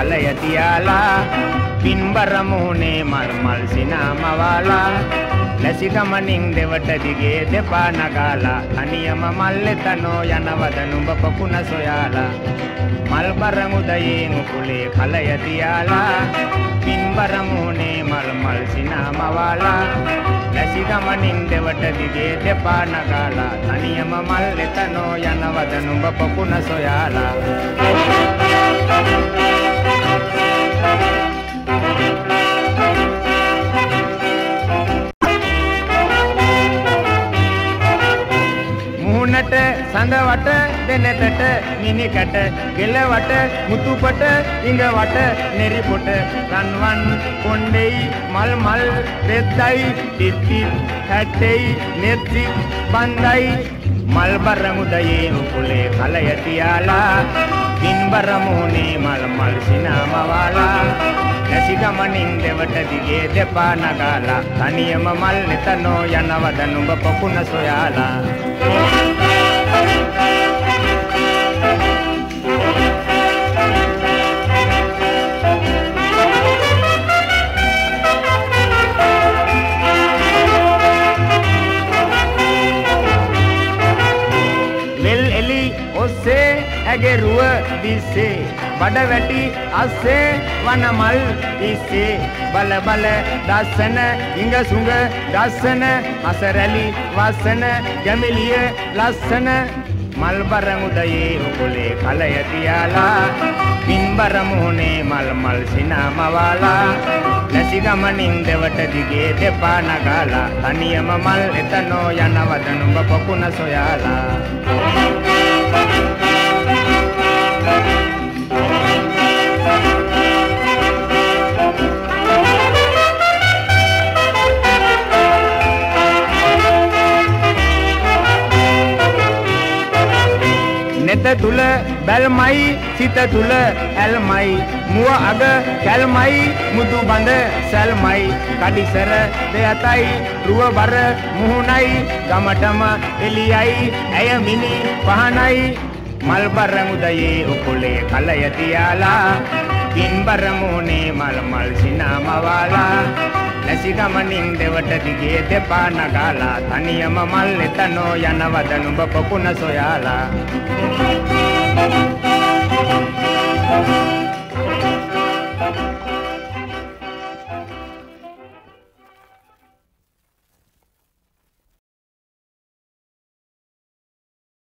अलयतियाला पिंबरमुने मर्मल सिनामवाला लसिगमनिंग देवट दिगे देपानगाला अनियम मल्ले तनो यनवदनु बपुन सोयाला मलबरमुदये मुकुले खलयतियाला पिंबरमुने मर्मल सिनामवाला लसिगमनिंग देवट दिगे देपानगाला अनियम मल्ले तनो यनवदनु बपुन सोयाला मुहनट संदवट देनेट मिनिकट गिलवट मुतुपट इंगवट नेरीपुट रनवन कोंडेई मलमल रेदाई तित्ति हटेई नेत्ति बंदाई मलबर मुदये नुकुले खलयतियाला बिंबर मुने मलमल सिनामवाला लसिगमनिंग देवट दिगे देपानगाला अनियम मल्ले तनो यनवदनु बपुन सोयाला अगे रुव दिसे बड़वटी असे वनमल दिसे बल बल दासन इंग सुंग दासन असरली वासन जमिलिये लासन मलबर मुदये मुकुले खलयतियाला बिंबर मुने मलमल सिनामवाला लसिगमनिंग देवट दिगे देपानगाला अनियम मल तनो यनवदनु बपुन सोयाला नेतुल बेलमाई सीतुल एलमाई मुआ अग कैलमाई मुदु बंद सलमाई काडिसर देताई रुव बर मुहुनाई गमटम एलियाई अयमिनी पहनाई मलबर मुदये उकुले खलयतियाला बिंबर मुने मलमल सिनामवाला लसिगमनिंग देवट दिगे देपानगाला अनियम मल्ले तनो यनवदनु बपुन सोयाला